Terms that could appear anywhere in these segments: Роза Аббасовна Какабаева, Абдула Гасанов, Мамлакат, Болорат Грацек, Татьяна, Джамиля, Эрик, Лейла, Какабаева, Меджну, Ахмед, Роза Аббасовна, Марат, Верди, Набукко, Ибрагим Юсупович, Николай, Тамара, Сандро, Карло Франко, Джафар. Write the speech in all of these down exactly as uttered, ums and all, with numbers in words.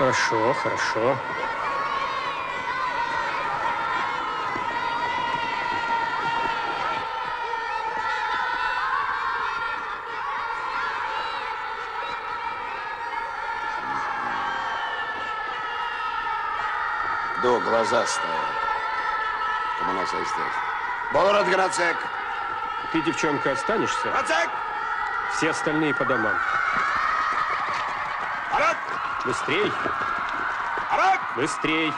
Хорошо, хорошо. Да, глаза стоят. Кому нас оставить? Болорат Грацек. Ты, девчонка, останешься? Грацек! Все остальные по домам. Арат! Быстрей! Быстрей!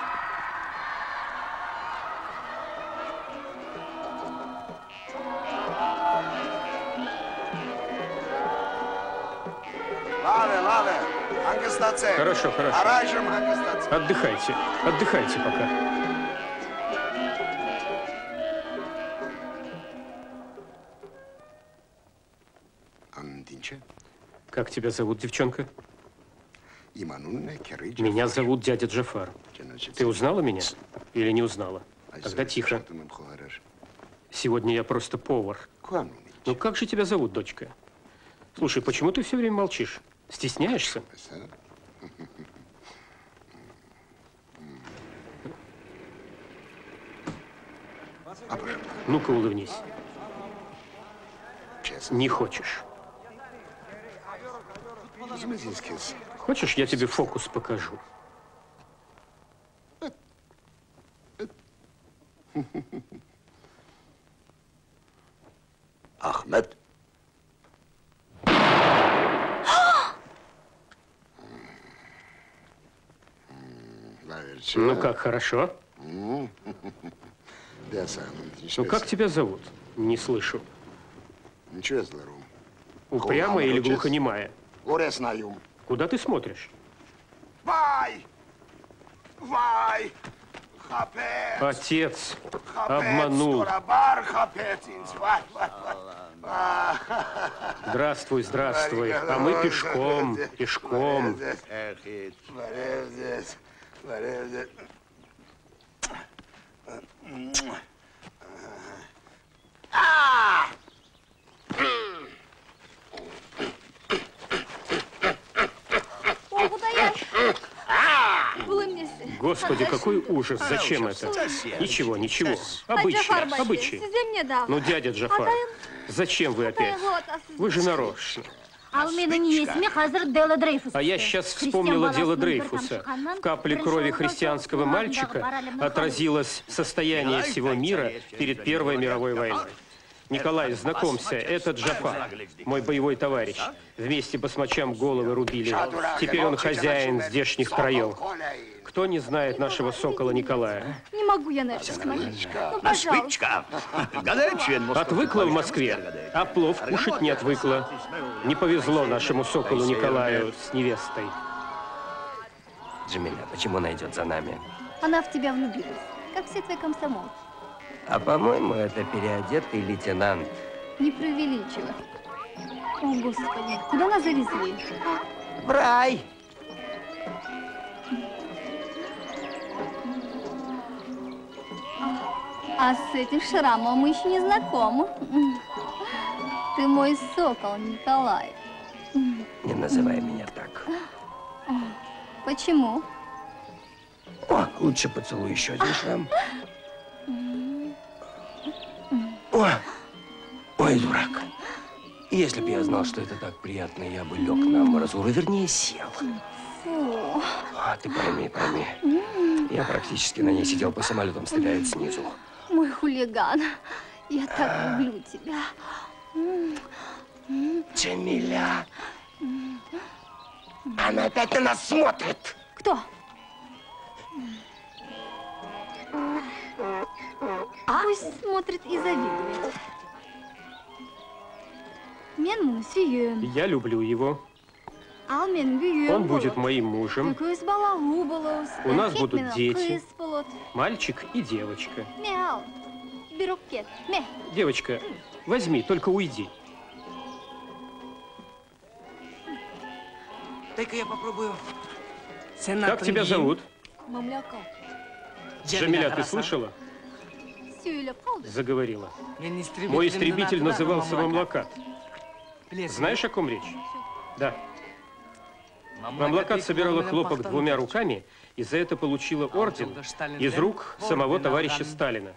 Хорошо, хорошо. Отдыхайте, отдыхайте пока. Как тебя зовут, девчонка? Меня зовут дядя Джафар. Ты узнала меня или не узнала? Тогда тихо. Сегодня я просто повар. Ну как же тебя зовут, дочка? Слушай, почему ты все время молчишь? Стесняешься? Ну-ка, улыбнись. Не хочешь. Хочешь, я тебе фокус покажу? Ахмед. Ну как, хорошо? Ну как тебя зовут? Не слышу. Упрямая или глухонемая? Куда ты смотришь? Отец обманул. Здравствуй, здравствуй. А мы пешком, пешком. Господи, какой ужас! Зачем это? Ничего, ничего. Обычай, обычай. Ну, дядя Джафар, зачем вы опять? Вы же нарочно. А я сейчас вспомнила дело Дрейфуса. В капле крови христианского мальчика отразилось состояние всего мира перед Первой мировой войной. Николай, знакомься, это Джафар, мой боевой товарищ. Вместе басмачам головы рубили. Теперь он хозяин здешних краев. никто не знает нашего сокола Николая. Не могу я на это смотреть. Ну, пожалуйста. Отвыкла в Москве, а плов кушать не отвыкла. Не повезло нашему соколу Николаю с невестой. Джамиля, почему она идет за нами? Она в тебя влюбилась, как все твои комсомолки. А по-моему, это переодетый лейтенант. Не преувеличила. О, Господи, куда нас завезли? В рай! А с этим шрамом мы еще не знакомы. Ты мой сокол, Николай. Не называй меня так. Почему? О, лучше поцелуй еще один шрам. О, ой, дурак. Если бы я знал, что это так приятно, я бы лег на амбразуру, вернее, сел. А, ты пойми, пойми. Я практически на ней сидел, по самолетам стреляет снизу. Мой хулиган, я так а... люблю тебя. Джамиля. Она опять на нас смотрит. Кто? А? Пусть смотрит и завидует. Я люблю его. Он будет моим мужем. У нас будут дети. Мальчик и девочка. Девочка, возьми, только уйди. Дай-ка я попробую. Как тебя зовут? Мамлакат. Джамиля, ты слышала? Заговорила. Мой истребитель назывался Мамлакат. Знаешь, о ком речь? Да. Мамлакат собирала хлопок двумя руками и за это получила орден из рук самого товарища Сталина.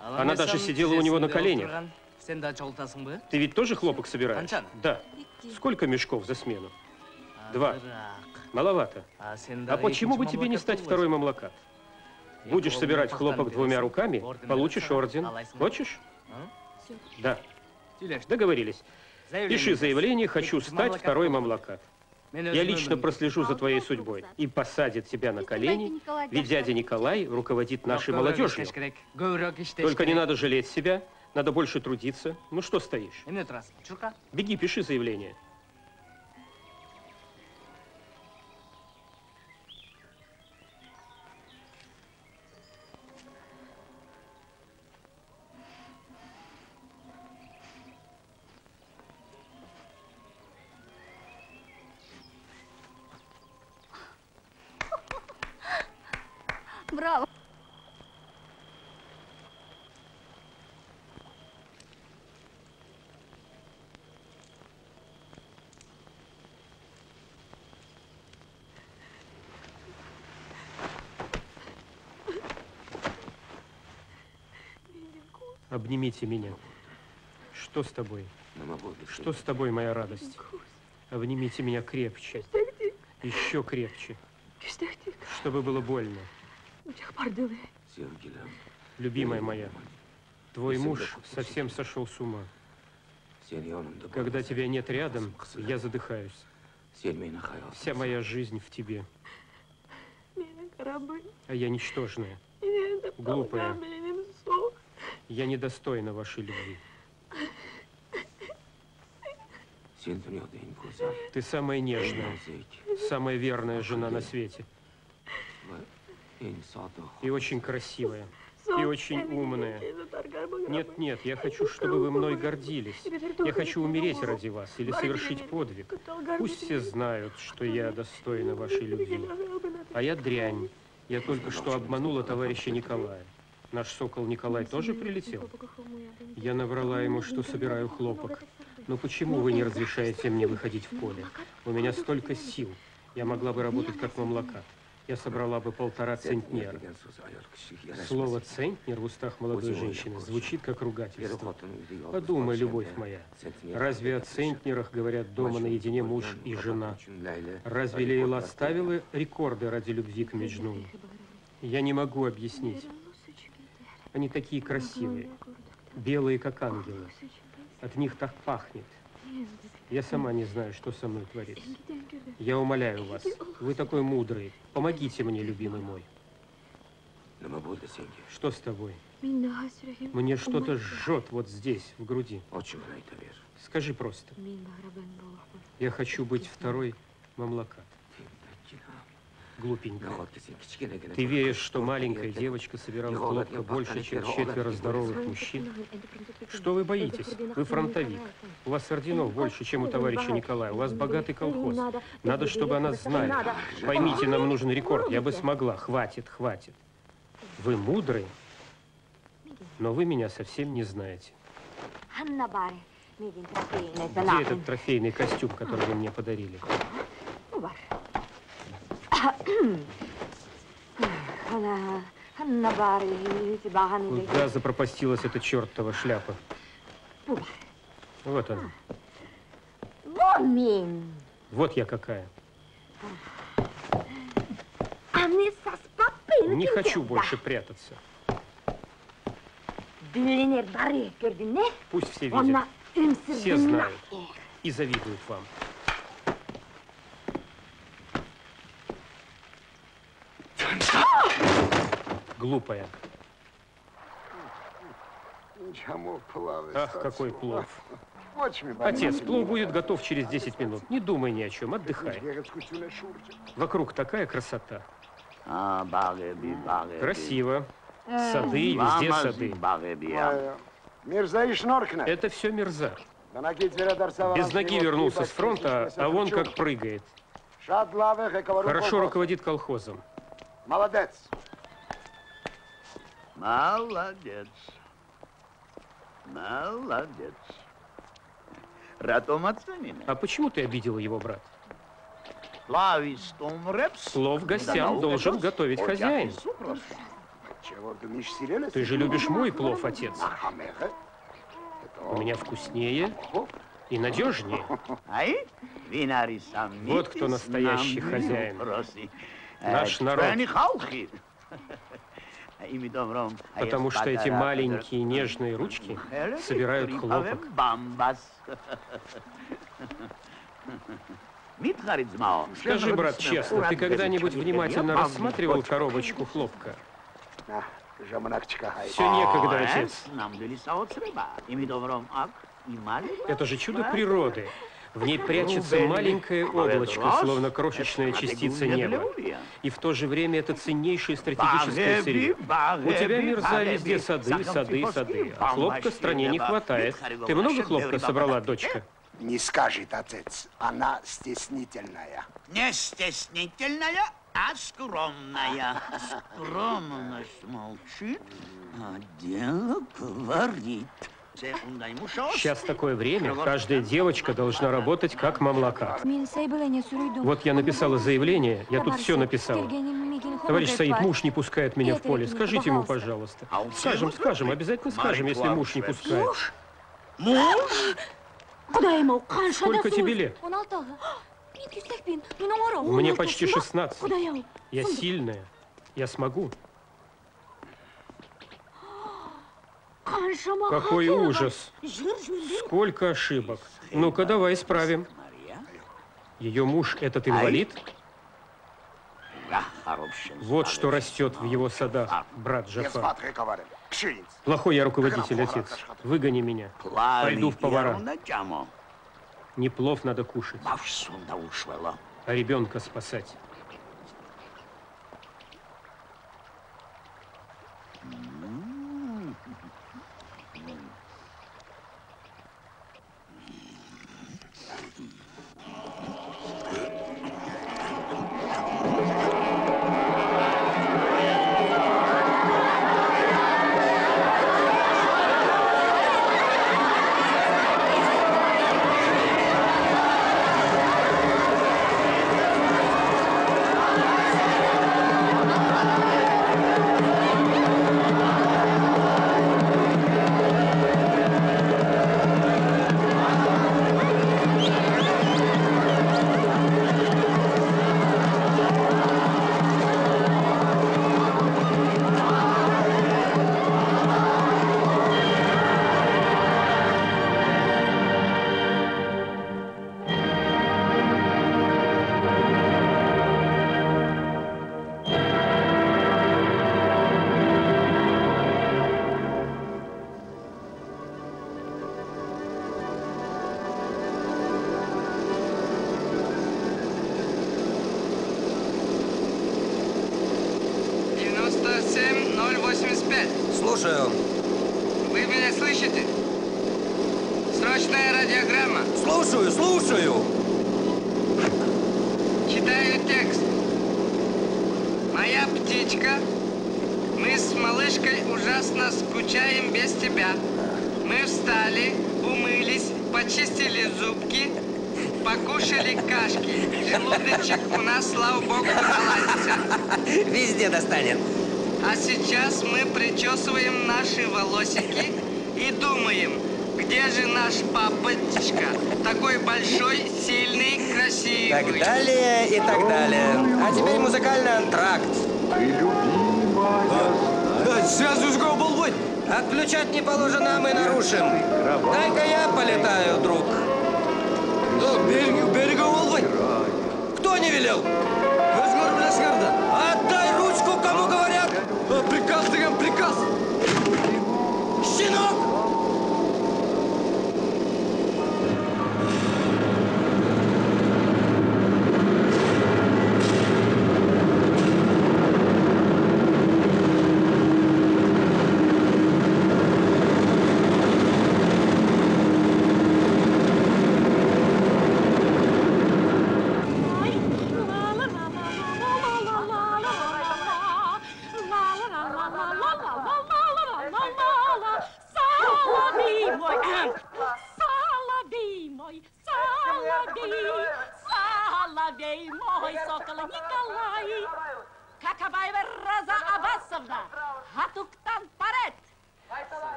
Она даже сидела у него на коленях. Ты ведь тоже хлопок собираешь? Да. Сколько мешков за смену? Два. Маловато. А почему бы тебе не стать второй Мамлакат? Будешь собирать хлопок двумя руками, получишь орден. Хочешь? Да. Договорились. Пиши заявление, хочу стать второй Мамлакат. Я лично прослежу за твоей судьбой и посадят тебя на колени, ведь дядя Николай руководит нашей молодежью. Только не надо жалеть себя, надо больше трудиться. Ну что стоишь? Беги, пиши заявление. Браво! Обнимите меня. Что с тобой? Что с тобой, моя радость? Обнимите меня крепче. Еще крепче. Чтобы было больно. Любимая моя, твой муж совсем сошел с ума. Когда тебя нет рядом, я задыхаюсь. Вся моя жизнь в тебе. А я ничтожная, глупая. Я недостойна вашей любви. Ты самая нежная, самая верная жена на свете. И очень красивая, и очень умная. Нет, нет, я хочу, чтобы вы мной гордились. Я хочу умереть ради вас или совершить подвиг. Пусть все знают, что я достойна вашей любви. А я дрянь. Я только что обманула товарища Николая. Наш сокол Николай тоже прилетел? Я наврала ему, что собираю хлопок. Но почему вы не разрешаете мне выходить в поле? У меня столько сил. Я могла бы работать как Мамлакат. Я собрала бы полтора центнера. Слово «центнер» в устах молодой женщины звучит как ругательство. Подумай, любовь моя, разве о центнерах говорят дома наедине муж и жена? Разве Лейла ставила рекорды ради любви к Меджну? Я не могу объяснить. Они такие красивые, белые, как ангелы. От них так пахнет. Я сама не знаю, что со мной творится. Я умоляю вас, вы такой мудрый. Помогите мне, любимый мой. Что с тобой? Мне что-то жжет вот здесь, в груди. Скажи просто. Я хочу быть второй Мамлакат. Глупенько. Ты веришь, что маленькая девочка собирала хлопка больше, чем четверо здоровых мужчин? Что вы боитесь? Вы фронтовик. У вас орденов больше, чем у товарища Николая. У вас богатый колхоз. Надо, чтобы она знала. Поймите, нам нужен рекорд. Я бы смогла. Хватит, хватит. Вы мудрый, но вы меня совсем не знаете. Где этот трофейный костюм, который вы мне подарили? Куда запропастилась эта чертова шляпа? Вот она. Вот я какая. Не хочу больше прятаться. Пусть все видят, все знают и завидуют вам. Глупая. Ах, какой плов. Отец, плов будет готов через десять минут. Не думай ни о чем, отдыхай. Вокруг такая красота. Красиво. Сады, везде сады. Это все мерза. Без ноги вернулся с фронта, а вон как прыгает. Хорошо руководит колхозом. Молодец. Молодец. Молодец. Ратом оценен. А почему ты обидела его, брат? Слов гостям должен готовить хозяин. Ты же любишь мой плов, отец. У меня вкуснее и надежнее. Вот кто настоящий хозяин. Наш народ. Потому что эти маленькие нежные ручки собирают хлопок. Скажи, брат, честно, ты когда-нибудь внимательно рассматривал коробочку хлопка? Все некогда, отец. Это же чудо природы. В ней прячется маленькое облачко, словно крошечная частица неба. И в то же время это ценнейший стратегический сырье. У тебя, мерза, везде сады, сады, сады. А хлопка стране не хватает. Ты много хлопка собрала, дочка? Не скажет, отец. Она стеснительная. Не стеснительная, а скромная. Скромность молчит, а дело говорит. Сейчас такое время, каждая девочка должна работать как мамлакат. Вот я написала заявление, я тут все написала. Товарищ Саид, муж не пускает меня в поле, скажите ему, пожалуйста. Скажем, скажем, обязательно скажем, если муж не пускает. Муж? Сколько тебе лет? Мне почти шестнадцать. Я сильная, я смогу. Какой ужас! Сколько ошибок! Ну-ка, давай исправим. Ее муж этот инвалид? Вот что растет в его садах, брат Джафар. Плохой я руководитель, отец. Выгони меня. Пойду в повара. Не плов надо кушать, а ребенка спасать. Слушаю. Вы меня слышите? Срочная радиограмма. Слушаю, слушаю. Читаю текст. Моя птичка, мы с малышкой ужасно скучаем без тебя. Мы встали, умылись, почистили зубки, покушали кашки. Желудочек у нас, слава богу, наладился. Везде достанет. А сейчас мы причесываем наши волосики и думаем, где же наш папочка? Такой большой, сильный, красивый. Так далее и так далее. А теперь музыкальный антракт. Ты любимая. А? Да, связывай с голубой. Отключать не положено, мы нарушим. Дай-ка я полетаю, друг. Да, берег, берег голубой. Кто не велел? Отдай ручку, кому говорят. Приказ, да приказ. Щенок!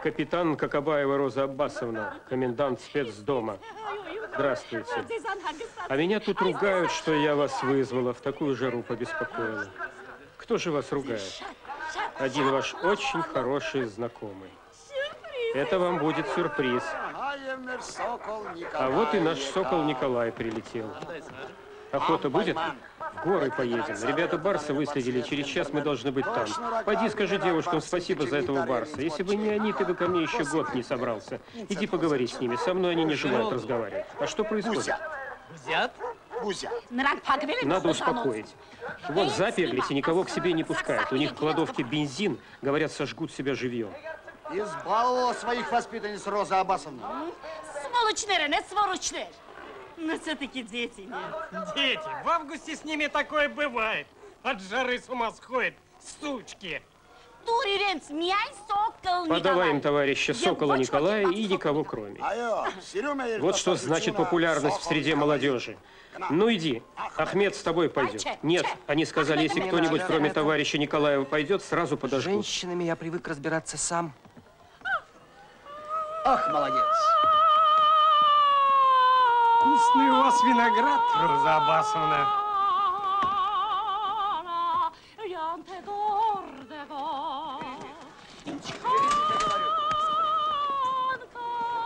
Капитан Какабаева Роза Аббасовна, комендант спецдома. Здравствуйте. А меня тут ругают, что я вас вызвала, в такую жару побеспокоила. Кто же вас ругает? Один ваш очень хороший знакомый. Это вам будет сюрприз. А вот и наш сокол Николай прилетел. Охота будет? В горы поедем. Ребята барса выследили. Через час мы должны быть там. Пойди, скажи девушкам спасибо за этого барса. Если бы не они, ты бы ко мне еще год не собрался. Иди поговори с ними. Со мной они не желают разговаривать. А что происходит? Надо успокоить. Вот заперлись и никого к себе не пускают. У них в кладовке бензин. Говорят, сожгут себя живьем. Избаловала своих воспитанниц Роза Аббасовна. Сволочные, не сворочные. Но все-таки дети нет. Дети. В августе с ними такое бывает. От жары с ума сходят, сучки. Подаваем, товарища, сокола Николая и никого кроме. Вот что значит популярность в среде молодежи. Ну иди, Ахмед с тобой пойдет. Нет, они сказали, если кто-нибудь кроме товарища Николаева пойдет, сразу подожгут. С женщинами я привык разбираться сам. Ах, молодец. Вкусный у вас виноград, Роза Аббасовна.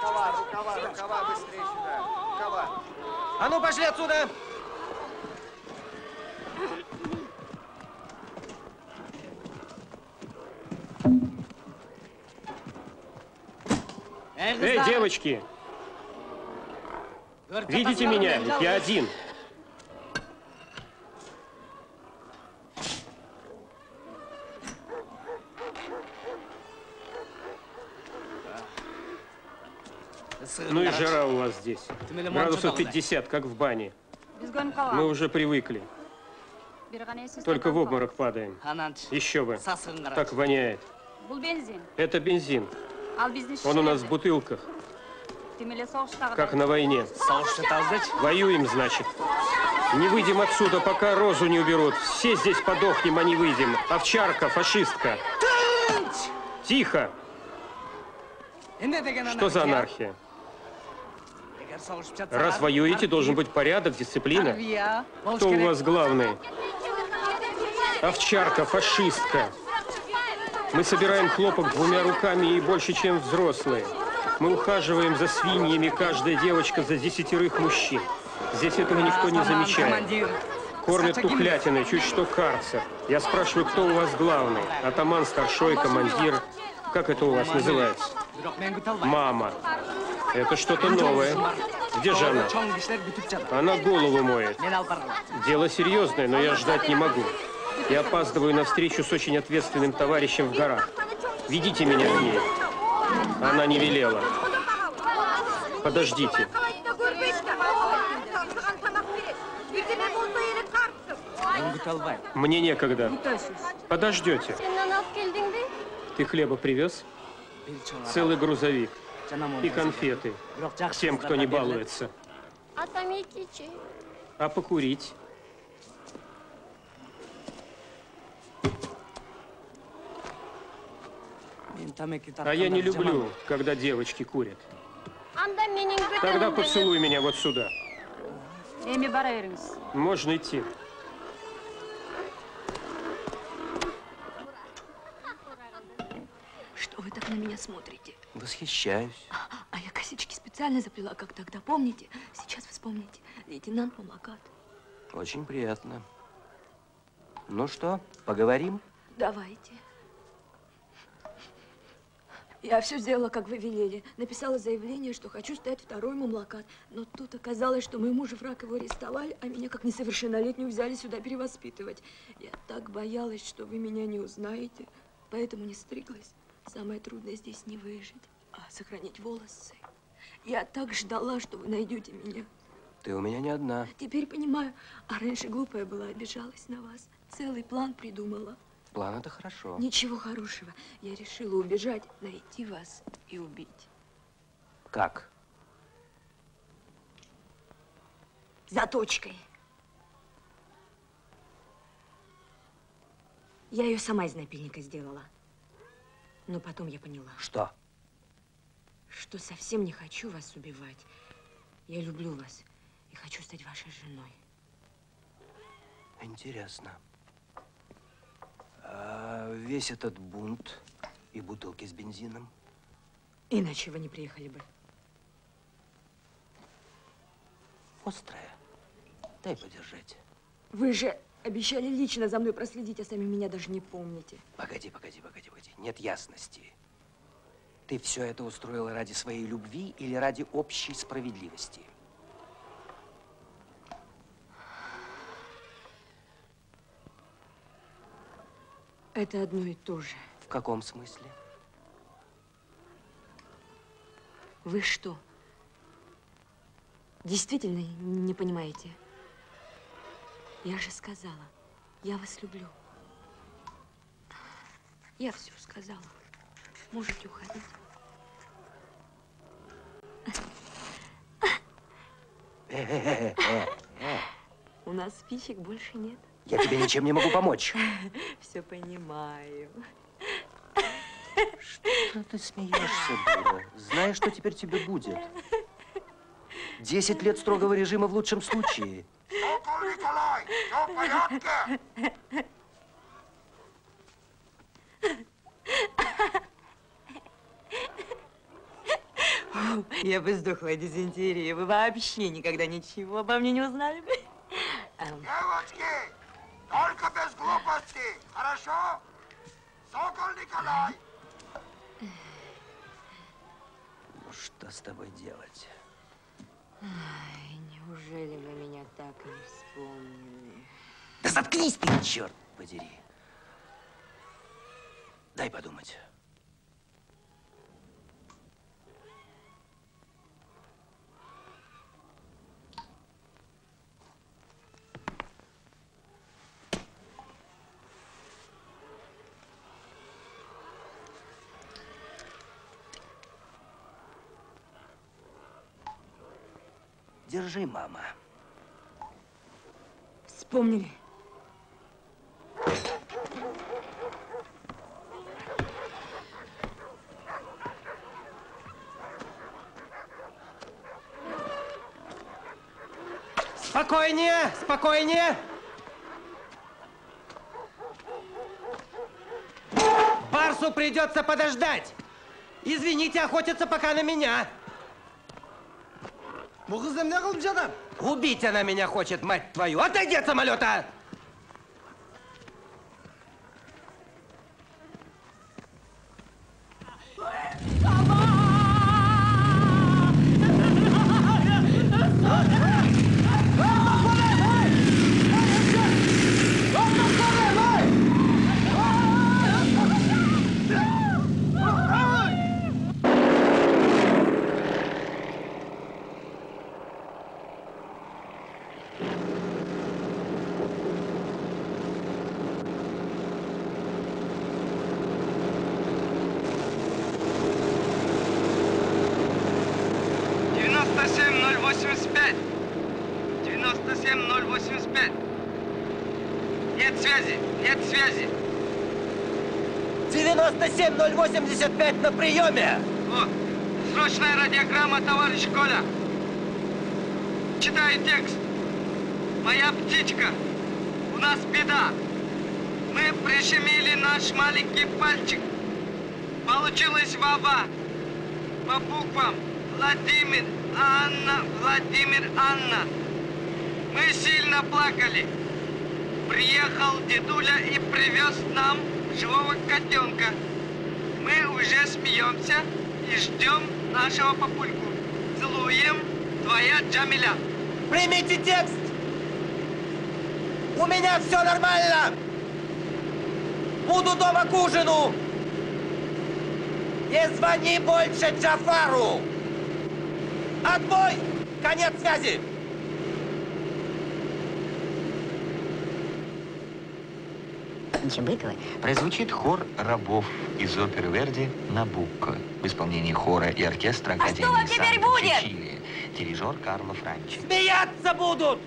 Рукава, рукава, рукава, быстрее сюда. Рукава. А ну, пошли отсюда! Эй, девочки! Видите меня? Ведь я один. Ну и жара у вас здесь. Градусов пятьдесят, как в бане. Мы уже привыкли. Только в обморок падаем. Еще бы. Так воняет. Это бензин. Он у нас в бутылках. Как на войне. Воюем, значит. Не выйдем отсюда, пока Розу не уберут. Все здесь подохнем, а не выйдем. Овчарка, фашистка. Тихо. Что за анархия? Раз воюете, должен быть порядок, дисциплина. Кто у вас главный? Овчарка, фашистка. Мы собираем хлопок двумя руками и больше, чем взрослые. Мы ухаживаем за свиньями, каждая девочка за десятерых мужчин. Здесь этого никто не замечает. Кормят тухлятиной, чуть что карцер. Я спрашиваю, кто у вас главный? Атаман, старшой, командир. Как это у вас называется? Мама. Это что-то новое. Где же она? Она голову моет. Дело серьезное, но я ждать не могу. Я опаздываю на встречу с очень ответственным товарищем в горах. Ведите меня к ней. Она не велела. Подождите. Мне некогда. Подождете. Ты хлеба привез? Целый грузовик. И конфеты. Всем, кто не балуется. А покурить? А я не люблю, когда девочки курят. Тогда поцелуй меня вот сюда. Можно идти. Что вы так на меня смотрите? Восхищаюсь. А, а я косички специально заплела, как тогда, помните? Сейчас вспомните. Лейтенант Мамлакат. Очень приятно. Ну что, поговорим? Давайте. Я все сделала, как вы велели. Написала заявление, что хочу стать второй Мамлакат. Но тут оказалось, что моему же враг его арестовали, а меня как несовершеннолетнюю взяли сюда перевоспитывать. Я так боялась, что вы меня не узнаете, поэтому не стриглась. Самое трудное здесь не выжить, а сохранить волосы. Я так ждала, что вы найдете меня. Ты у меня не одна. Теперь понимаю. А раньше глупая была, обижалась на вас. Целый план придумала. План это хорошо. Ничего хорошего. Я решила убежать, найти вас и убить. Как? Заточкой. Я ее сама из напильника сделала. Но потом я поняла. Что? Что совсем не хочу вас убивать. Я люблю вас и хочу стать вашей женой. Интересно. А весь этот бунт и бутылки с бензином? Иначе вы не приехали бы. Острая. Дай подержать. Вы же... Обещали лично за мной проследить, а сами меня даже не помните. Погоди, погоди, погоди, погоди. Нет ясности. Ты все это устроила ради своей любви или ради общей справедливости? Это одно и то же. В каком смысле? Вы что, действительно не понимаете? Я же сказала, я вас люблю. Я все сказала. Можете уходить. У нас спичек больше нет. Я тебе ничем не могу помочь. Все понимаю. Что ты смеешься, дура? Знаешь, что теперь тебе будет? Десять лет строгого режима в лучшем случае. Николай, все в порядке? Я бы сдохла от дизентерии, вы вообще никогда ничего обо мне не узнали бы. Девочки, только без глупостей, хорошо? Сокол Николай! Ну что с тобой делать? Ай, неужели вы меня так и не вспомнили? Да заткнись ты, черт подери! Дай подумать. Держи, мама. Вспомнили. Спокойнее, спокойнее. Барсу придется подождать. Извините, охотятся пока на меня. Убить она меня хочет, мать твою! Отойди от самолета! девяносто семь ноль восемьдесят пять. девяносто семь ноль восемьдесят пять. Нет связи, нет связи. девяносто семь ноль восемьдесят пять на приеме. Вот. Срочная радиограмма, товарищ Коля. Читаю текст. Моя птичка, у нас беда. Мы прищемили наш маленький пальчик. Получилась ваба. По буквам Владимир, Анна, Владимир, Анна. Мы сильно плакали. Приехал дедуля и привез нам живого котенка. Мы уже смеемся и ждем нашего папульку. Целуем, твоя Джамиля. Примите текст. У меня все нормально. Буду дома к ужину. Не звони больше Джафару. Отбой. Конец связи. Быковой. Прозвучит хор рабов из оперы Верди «Набукко» в исполнении хора и оркестра Академии Сандро. А что теперь будет? Чили. Дирижер Карло Франко. Смеяться будут!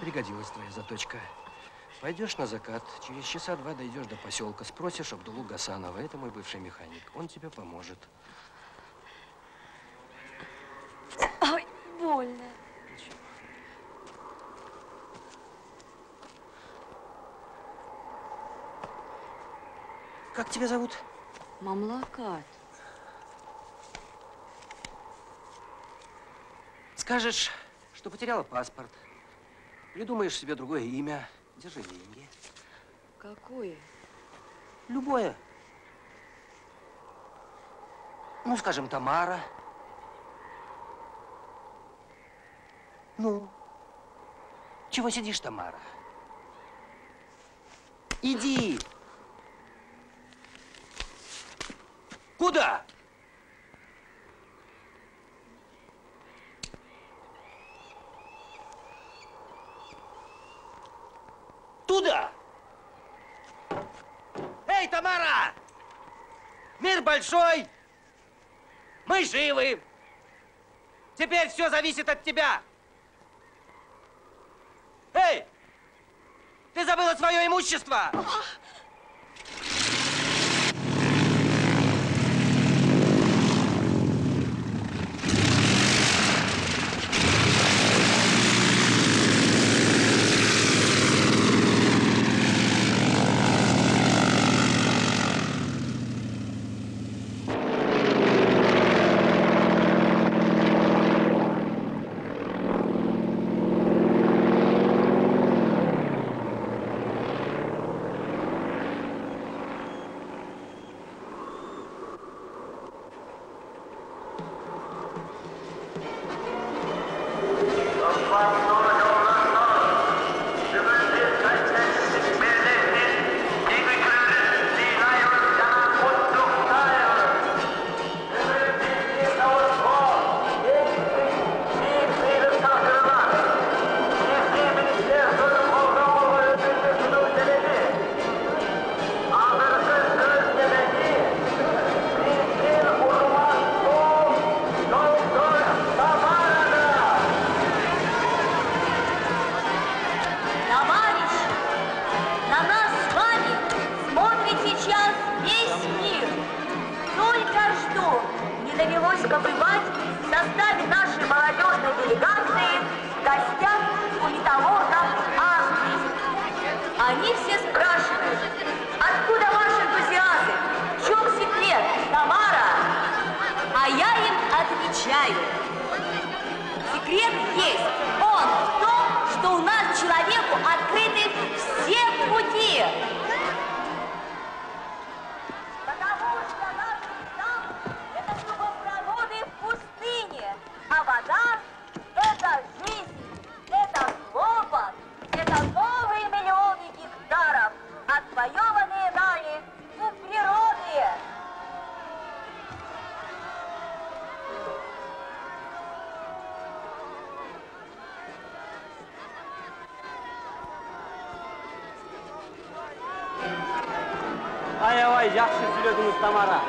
Пригодилась твоя заточка. Пойдешь на закат, через часа два дойдешь до поселка, спросишь Абдулу Гасанова, это мой бывший механик, он тебе поможет. Ой, больно. Ничего. Как тебя зовут? Мамлакат. Скажешь, что потеряла паспорт. Придумаешь себе другое имя. Держи деньги. Какое? Любое. Ну, скажем, Тамара. Ну? Чего сидишь, Тамара? Иди! Куда? Мир большой, мы живы. Теперь все зависит от тебя. Эй, ты забыла свое имущество.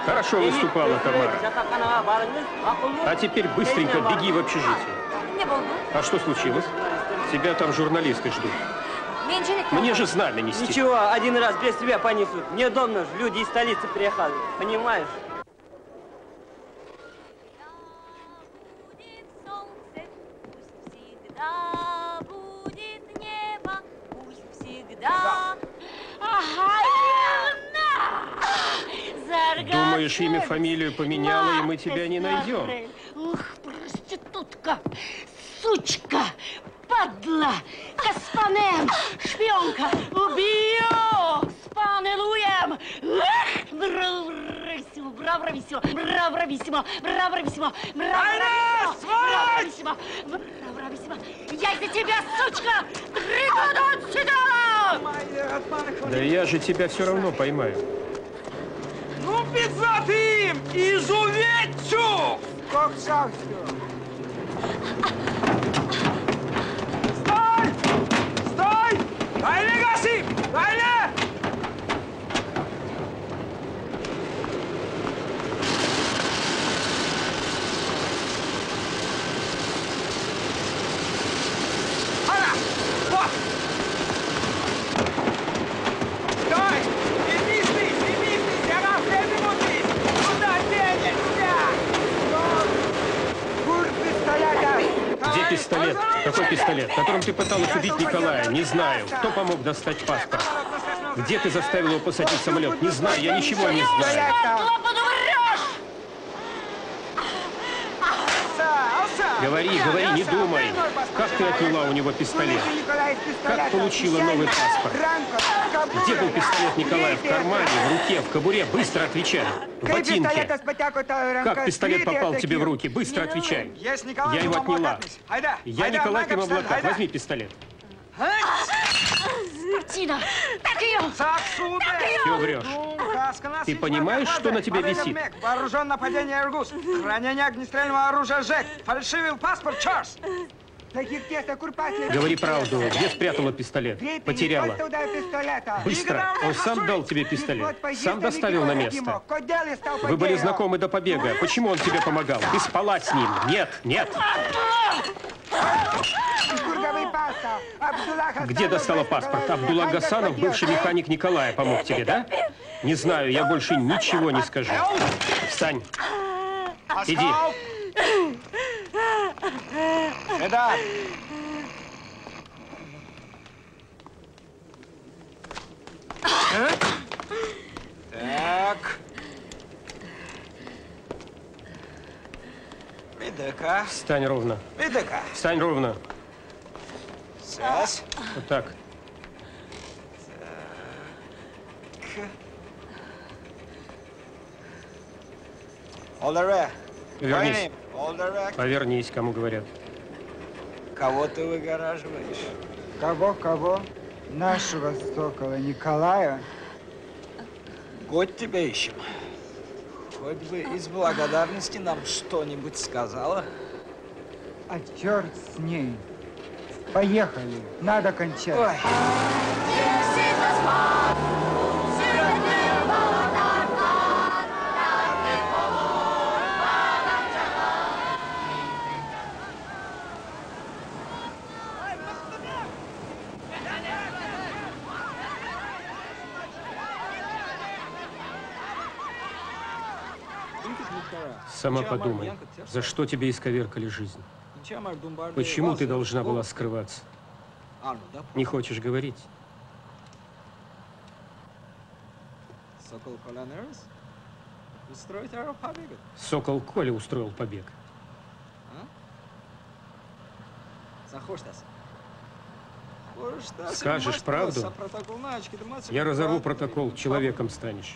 Хорошо выступала, Тамара. А теперь быстренько беги в общежитие. А что случилось? Тебя там журналисты ждут. Мне же знали нести. Ничего, один раз без тебя понесут. Мне удобно же, люди из столицы приехали. Понимаешь? Имя, фамилию поменяла, и мы тебя не найдем. Ух, проститутка, сучка, падла, каспанем, шпионка, убью, спанелуем. Браво, весимо, браво, весимо, браво, весимо, браво, весимо, браво, весимо. Я из-за тебя, сучка, прикладу сюда! Да я же тебя все равно поймаю. Ну, пиздатым! Изуветчу! Как шахтер! Стой! Стой! Дайли гаси! Дайли! Пистолет. Какой пистолет? Которым ты пыталась убить Николая? Не знаю. Кто помог достать паспорт? Где ты заставил его посадить самолет? Не знаю. Я ничего не знаю. Говори, говори, не думай. Как ты отняла у него пистолет? Как получила новый паспорт? Где был пистолет Николая? В кармане, в руке, в кобуре? Быстро отвечай. В ботинке. Как пистолет попал тебе в руки? Быстро отвечай. Я его отняла. Я Николай Мамлакат. Возьми пистолет. Скотина! Так ее! Ты врешь. Ты понимаешь, что на тебе висит? Вооружен нападение Иргус. Хранение огнестрельного оружия ЖЭК. Фальшивил паспорт Чарльз. Говори правду. Где спрятала пистолет? Потеряла. Быстро. Он сам дал тебе пистолет. Сам доставил на место. Вы были знакомы до побега. Почему он тебе помогал? Ты спала с ним. Нет, нет. Где достала паспорт? Абдула Гасанов, бывший механик Николая, помог тебе, да? Не знаю, я больше ничего не скажу. Встань. Иди. Меда! Так. Медака. Встань ровно. Медака. Встань ровно. Сейчас. Вот так. Так. Олдере. Повернись. Повернись, кому говорят. Кого ты выгораживаешь? Кого, кого? Нашего Сокола Николая. Год тебя ищем. Хоть бы из благодарности нам что-нибудь сказала. А черт с ней. Поехали. Надо кончать. Ой. Сама подумай, за что тебе исковеркали жизнь? Почему ты должна была скрываться? Не хочешь говорить? Сокол Коля устроил побег. Скажешь правду? Я разорву протокол, человеком станешь.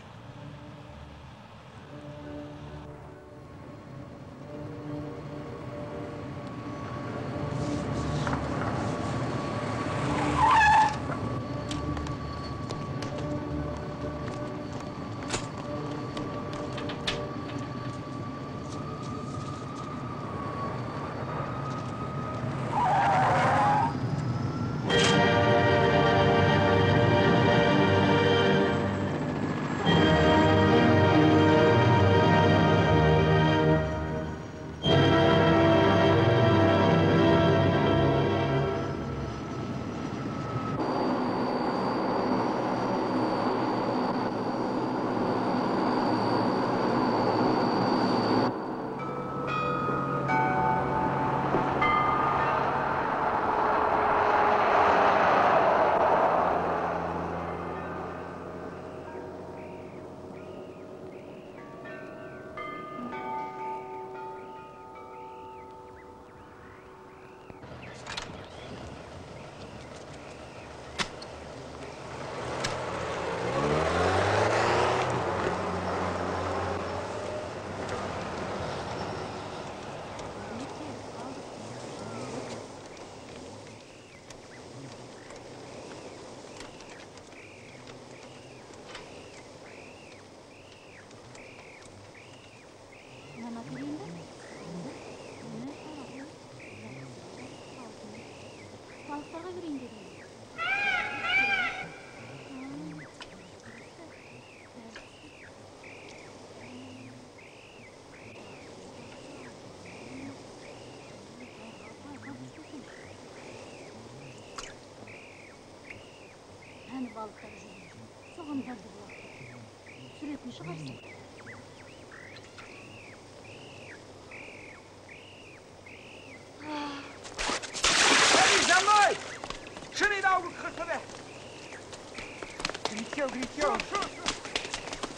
Грехел, грехел. И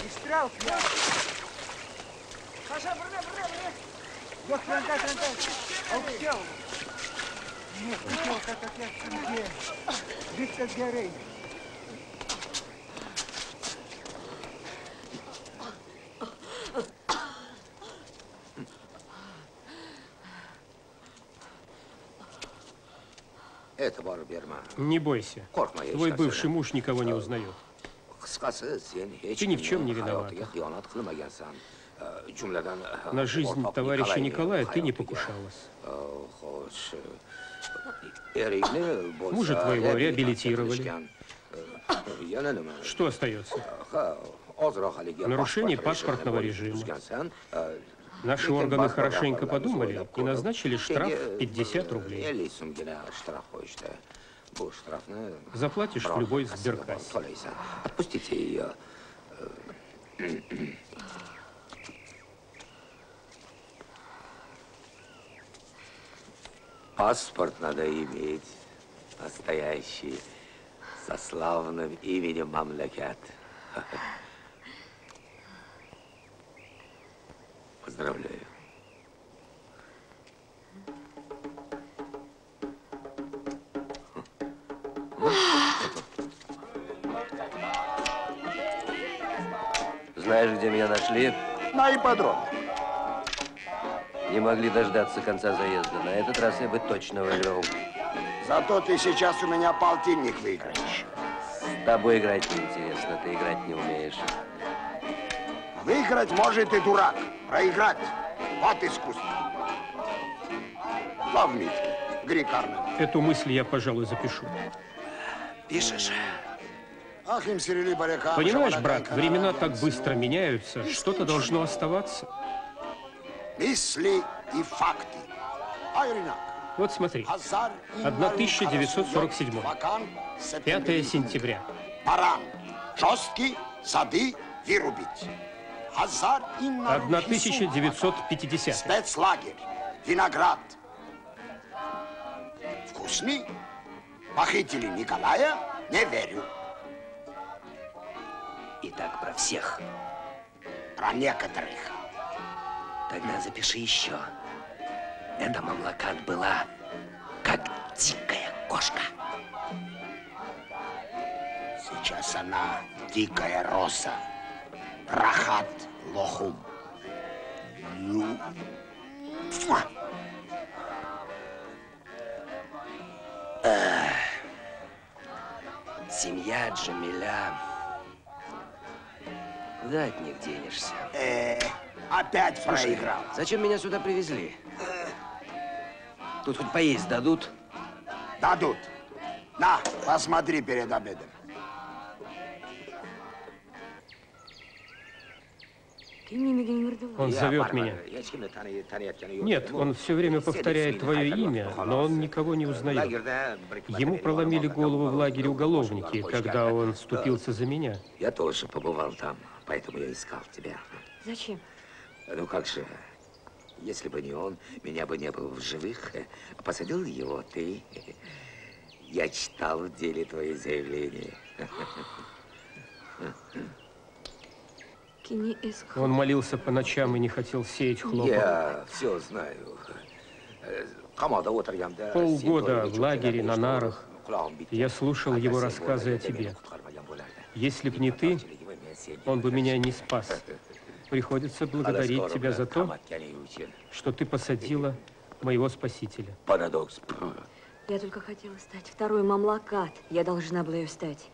страл тебя. Хаша, брда, брда, брда. Вот франка, франка. Алксел. Нет, грехел, как от ясеньки. Грехел с горы. Не бойся. Твой бывший муж никого не узнает. Ты ни в чем не виноват. На жизнь товарища Николая ты не покушалась. Мужа твоего реабилитировали. Что остается? Нарушение паспортного режима. Наши органы хорошенько подумали и назначили штраф пятьдесят рублей. Заплатишь в любой сберкассе. Отпустите ее. Паспорт надо иметь настоящий, со славным именем Мамлакат. Поздравляю. Знаешь, где меня нашли? На ипподроме. Не могли дождаться конца заезда. На этот раз я бы точно выиграл. Зато ты сейчас у меня полтинник выиграешь. С тобой играть неинтересно, ты играть не умеешь. Выиграть может и дурак. Проиграть — вот искусство. Лавмитки, Грикарна. Эту мысль я, пожалуй, запишу. Пишешь? Понимаешь, брат, времена так быстро меняются, что-то должно оставаться. Мысли и факты. Вот смотри. тысяча девятьсот сорок седьмой. пятое сентября. Баран. Жесткий, сады вырубить. тысяча девятьсот пятидесятый. Спецлагерь. Виноград. Вкусный. Похитили Николая. Не верю. И так про всех. Про некоторых. Тогда запиши еще. Эта Мамлакат была как дикая кошка. Сейчас она дикая роса. Рахат лохум. Ну. Эх. Семья Джамиля. Куда от них денешься? Э-э. Опять проиграл. Зачем меня сюда привезли? Тут хоть поесть дадут? Дадут. На, посмотри перед обедом. Он зовет меня. Нет, он все время повторяет твое имя, но он никого не узнает. Ему проломили голову в лагере уголовники, когда он вступился за меня. Я тоже побывал там, поэтому я искал тебя. Зачем? Ну как же, если бы не он, меня бы не было в живых. Посадил его ты. Я читал в деле твои заявления. Он молился по ночам и не хотел сеять хлопок. Я все знаю. Полгода в лагере на нарах я слушал его рассказы о тебе. Если б не ты, он бы меня не спас. Приходится благодарить тебя за то, что ты посадила моего спасителя. Парадокс. Я только хотела стать второй Мамлакат. Я должна была ее стать.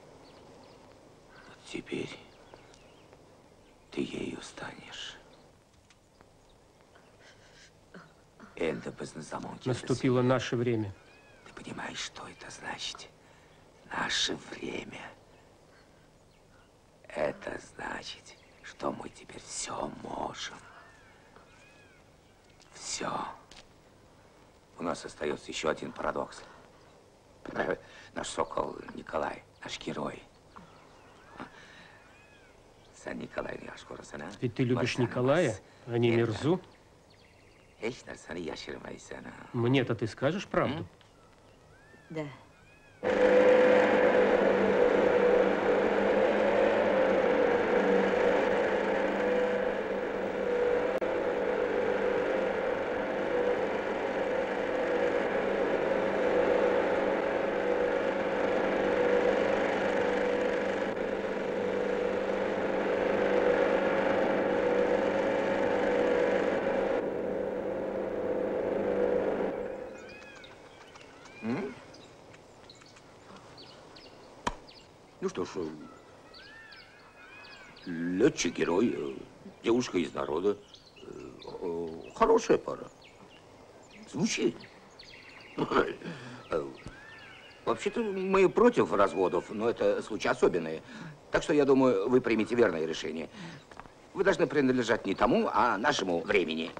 Теперь ты ею станешь. Наступило наше время. Ты понимаешь, что это значит? Наше время. Это значит, что мы теперь все можем. Все. У нас остается еще один парадокс. Наш сокол Николай, наш герой. Ведь ты любишь Николая, а не Мирзу? Мне-то ты скажешь правду? Да. Ну что ж, летчик-герой, девушка из народа, хорошая пара. Звучит. Вообще-то мы против разводов, но это случаи особенные. Так что, я думаю, вы примете верное решение. Вы должны принадлежать не тому, а нашему времени.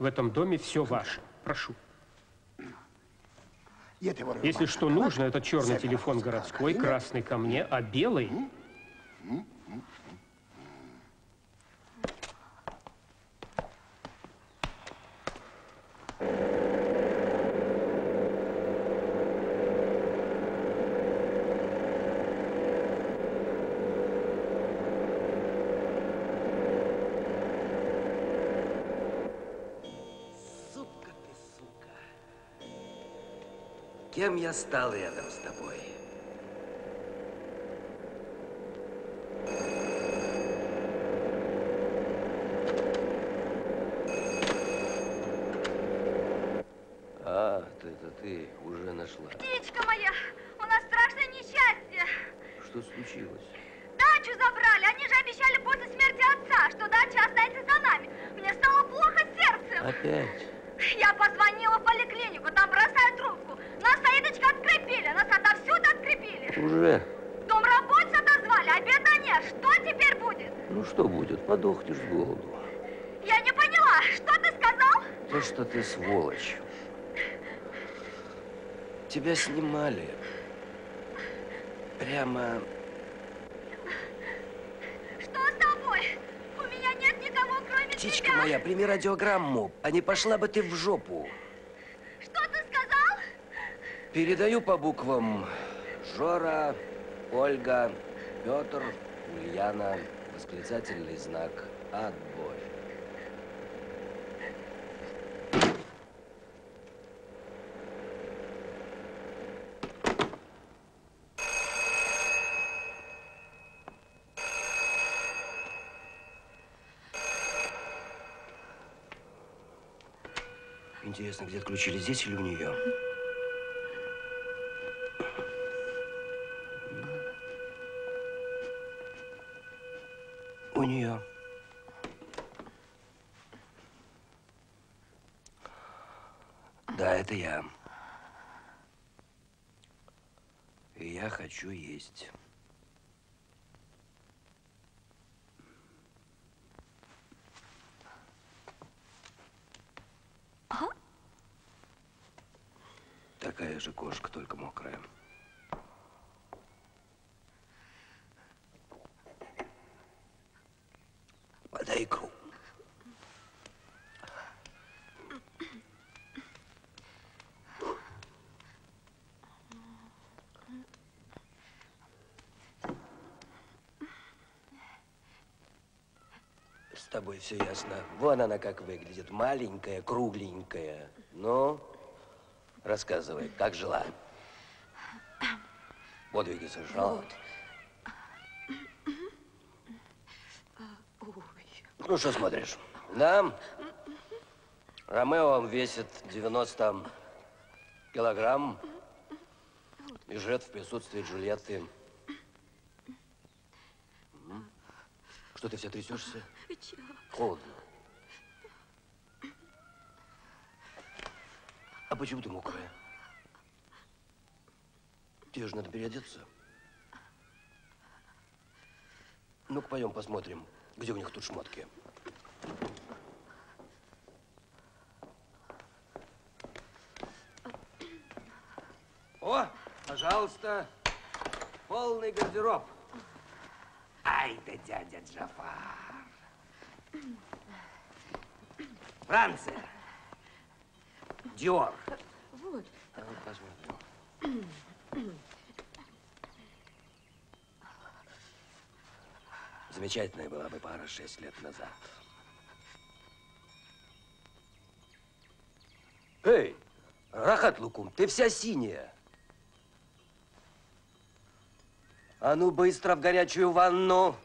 В этом доме все ваше. Прошу. Если что нужно, это черный телефон городской, красный ко мне, а белый... Кем я стал рядом с тобой? А, это ты уже нашла. Птичка моя, у нас страшное несчастье. Что случилось? Дачу забрали, они же обещали после смерти отца, что дача останется за нами. Мне стало плохо сердцем. Опять? Я позвонила в поликлинику, там бросают трубку. Нас Саидочка открепили, нас отовсюду открепили. Уже? Домработниц отозвали, обеда нет. Что теперь будет? Ну что будет, подохнешь с голоду. Я не поняла, что ты сказал? То, что ты сволочь. Тебя снимали. Прямо... Что с тобой? У меня нет никого, кроме тебя. Птичка моя, прими радиограмму, а не пошла бы ты в жопу. Передаю по буквам Жора, Ольга, Петр, Ульяна, восклицательный знак, отбой. Интересно, где отключили, здесь или у нее? У нее. Да, это я. И я хочу есть. А? Такая же кошка, только мокрая. Подай икру. С тобой все ясно. Вон она как выглядит. Маленькая, кругленькая. Ну, рассказывай, как жила? Подвиги совершала? Ну, что смотришь? Да? Ромео весит девяносто килограмм и жрет в присутствии Джульетты. Что ты вся трясешься? Холодно. А почему ты мокрая? Тебе же надо переодеться. Ну-ка, пойдем посмотрим. Где у них тут шмотки? О, пожалуйста, полный гардероб. Ай да дядя Джафар. Франция. Диор. Вот. А вот посмотрим. Замечательная была бы пара шесть лет назад. Эй, Рахат Лукум, ты вся синяя. А ну быстро в горячую ванну.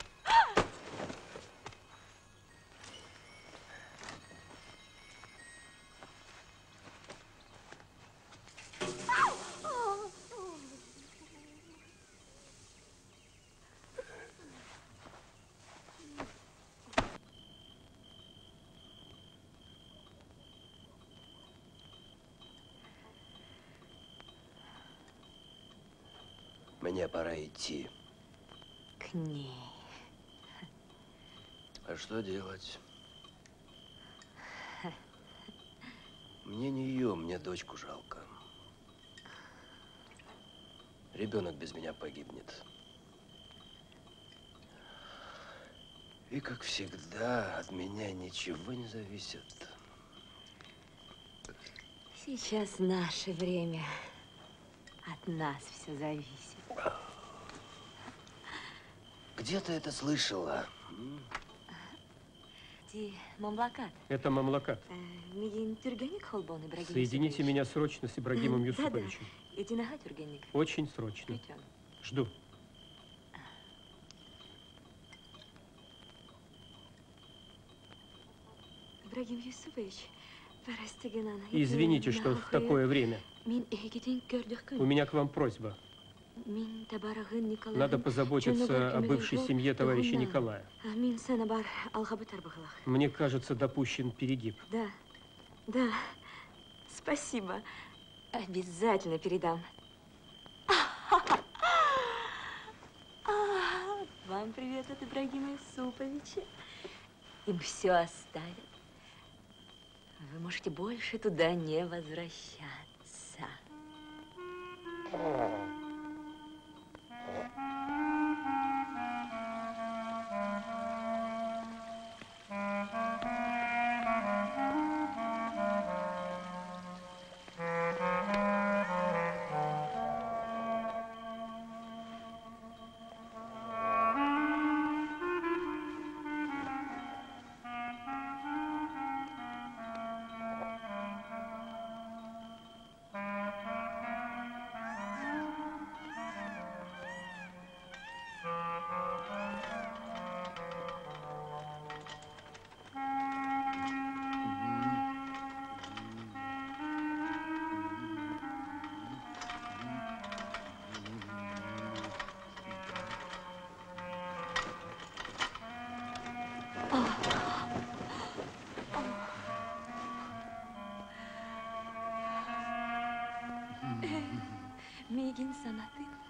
Мне пора идти. К ней. А что делать? Мне не ее, мне дочку жалко. Ребенок без меня погибнет. И, как всегда, от меня ничего не зависит. Сейчас наше время. От нас все зависит. Где ты это слышала? Мамлакат. Это Мамлакат. Соедините меня срочно с Ибрагимом Юсуповичем. Очень срочно. Жду. Ибрагим Юсупович, извините, что в такое время. У меня к вам просьба. Надо позаботиться о бывшей семье товарища Николая. Мне кажется, допущен перегиб. Да, да. Спасибо. Обязательно передам. Вам привет от Ибрагима Юсуповича. Им все оставят. Вы можете больше туда не возвращаться.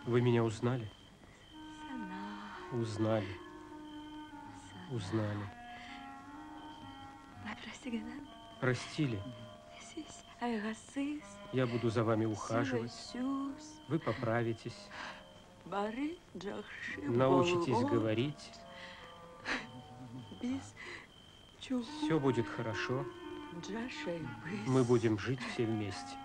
Вы меня узнали? Узнали. Узнали. Простили. Я буду за вами ухаживать. Вы поправитесь. Научитесь говорить. Все будет хорошо. Мы будем жить все вместе.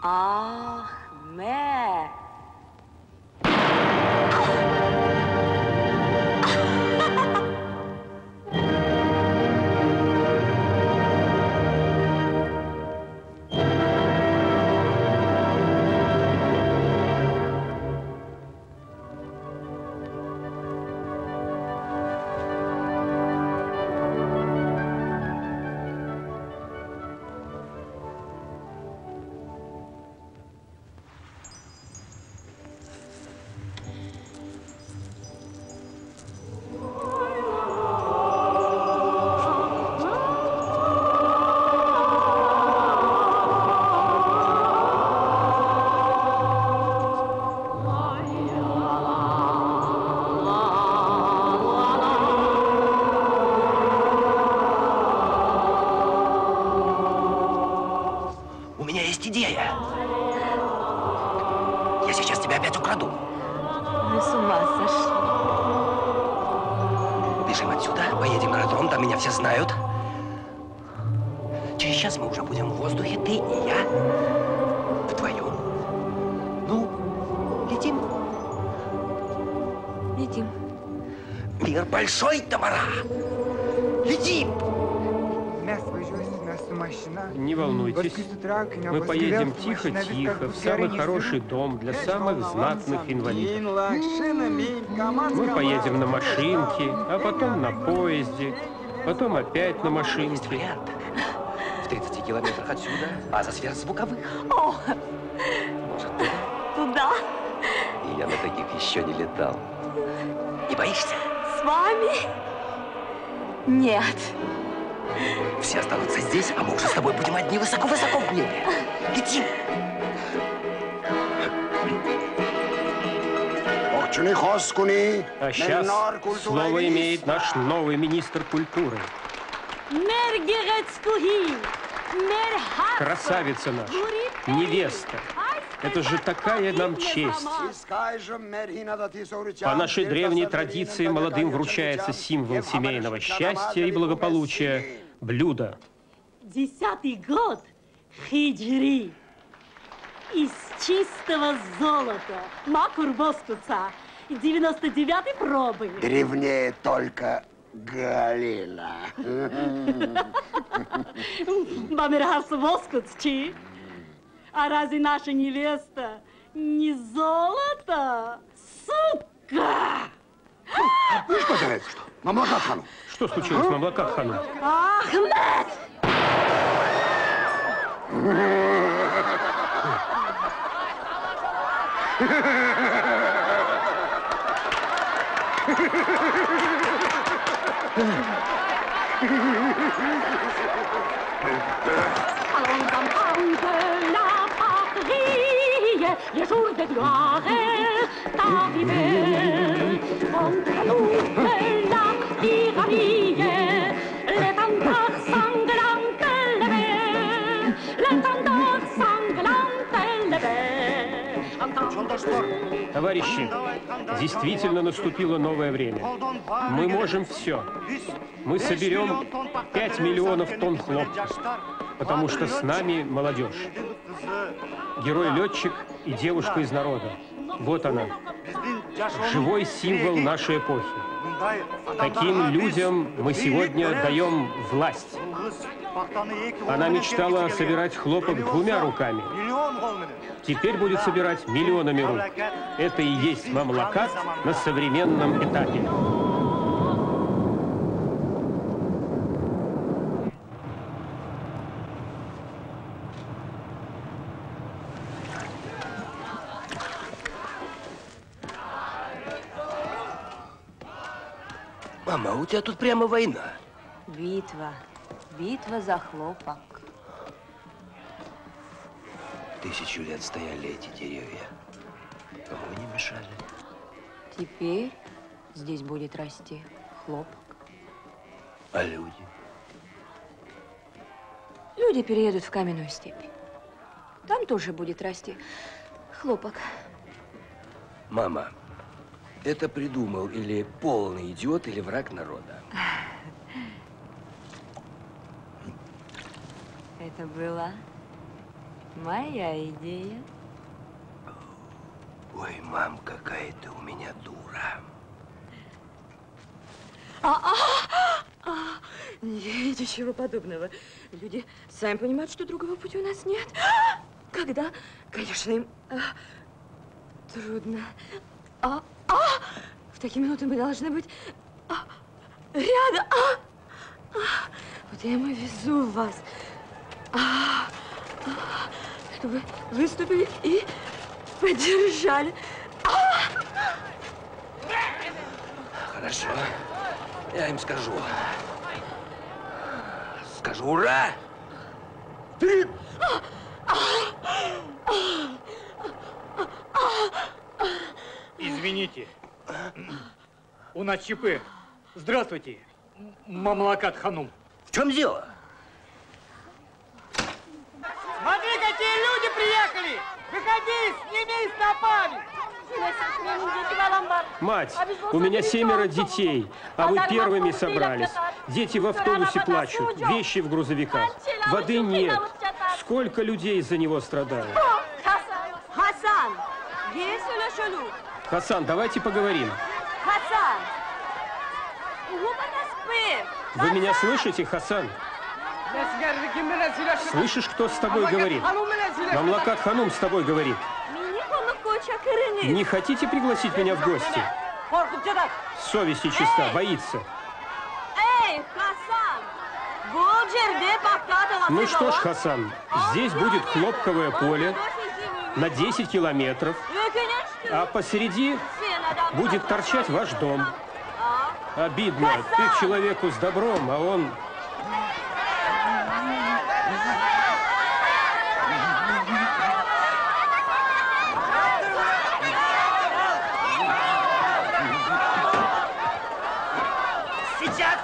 Ахмед! есть идея. Я сейчас тебя опять украду. Вы с ума сошли. Бежим отсюда, поедем в аэродром, там меня все знают. Через час мы уже будем в воздухе, ты и я. Вдвоем. Ну, летим. Летим. Мир большой, Тамара. Летим. Не волнуйтесь, мы поедем тихо-тихо в самый хороший дом для самых знатных инвалидов. Мы поедем на машинке, а потом на поезде, потом опять на машинке. В тридцати километрах отсюда, а за сверхзвуковых. Может, ты? Туда. Я на таких еще не летал. Не боишься? С вами? Нет. Все останутся здесь, а мы уже с тобой будем одни высоко-высоко в небе. Летим! А сейчас слово имеет наш новый министр культуры. Красавица наша, невеста. Это же такая нам честь. По нашей древней традиции молодым вручается символ семейного счастья и благополучия – блюдо. Десятый год хиджри. Из чистого золота. Макур Воскуца. девяносто девятой пробы. Древнее только Галина. Бамирас Воскуцчи. А разве наша невеста не золото? Сука! Ну что, говорит, что? Мамлакат хану. Что случилось, а? Мамлакат хану? Ахмед! Les jours de gloire est arrivé. Entre nous de la tyrannie, les tambours sanglants élevés, les tambours sanglants élevés. Товарищи, действительно наступило новое время. Мы можем все. Мы соберем пять миллионов тонн хлопка, потому что с нами молодежь. Герой-летчик и девушка из народа. Вот она. Живой символ нашей эпохи. Таким людям мы сегодня даем власть. Она мечтала собирать хлопок двумя руками. Теперь будет собирать миллионами рук. Это и есть мамлакат на современном этапе. Мама, у тебя тут прямо война. Битва. Битва за хлопок. Тысячу лет стояли эти деревья. Кому не мешали? Теперь здесь будет расти хлопок. А люди? Люди переедут в каменную степь. Там тоже будет расти хлопок. Мама. Это придумал или полный идиот, или враг народа. Это была моя идея. Ой, мам, какая ты у меня дура. А, а, а, а. Нет, ничего подобного. Люди сами понимают, что другого пути у нас нет. Когда, конечно, им а, трудно. А, а! В такие минуты мы должны быть а, рядом. А, а. Вот я ему везу вас, а, а, чтобы вы выступили и поддержали. А. Хорошо, я им скажу. Скажу ура! Ты! А, а, а, а, а. Извините, у нас ЧП. Здравствуйте, мамлакат ханум. В чем дело? Смотри, какие люди приехали! Выходи, сними с топами! Мать, у меня семеро детей, а вы первыми собрались. Дети в автобусе плачут, вещи в грузовиках, воды нет. Сколько людей из-за него страдают? Хасан, Хасан, давайте поговорим. Хасан! Вы меня слышите, Хасан? Слышишь, кто с тобой говорит? Мамлакат Ханум с тобой говорит. Не хотите пригласить меня в гости? Совесть нечиста, боится. Ну что ж, Хасан, здесь будет хлопковое поле на десять километров, а посереди будет торчать ваш дом. Обидно, ты к человеку с добром, а он...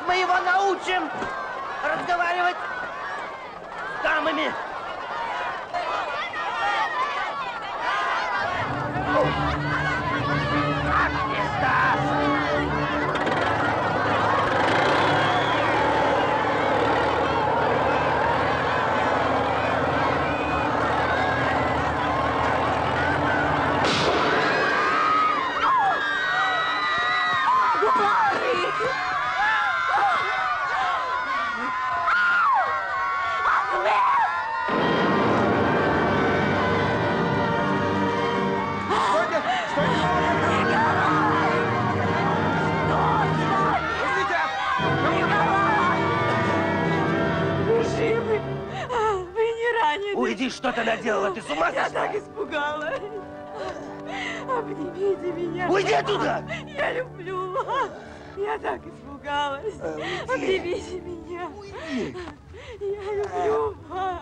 Мы его научим разговаривать с дамами. Ах, пизда! Что ты наделала? Ты с ума сошла? Я так испугала. Обнимите меня. Уйди оттуда! Я люблю вас. Я так испугалась. Уйди. Обнимите меня. Уйди. Я люблю вас.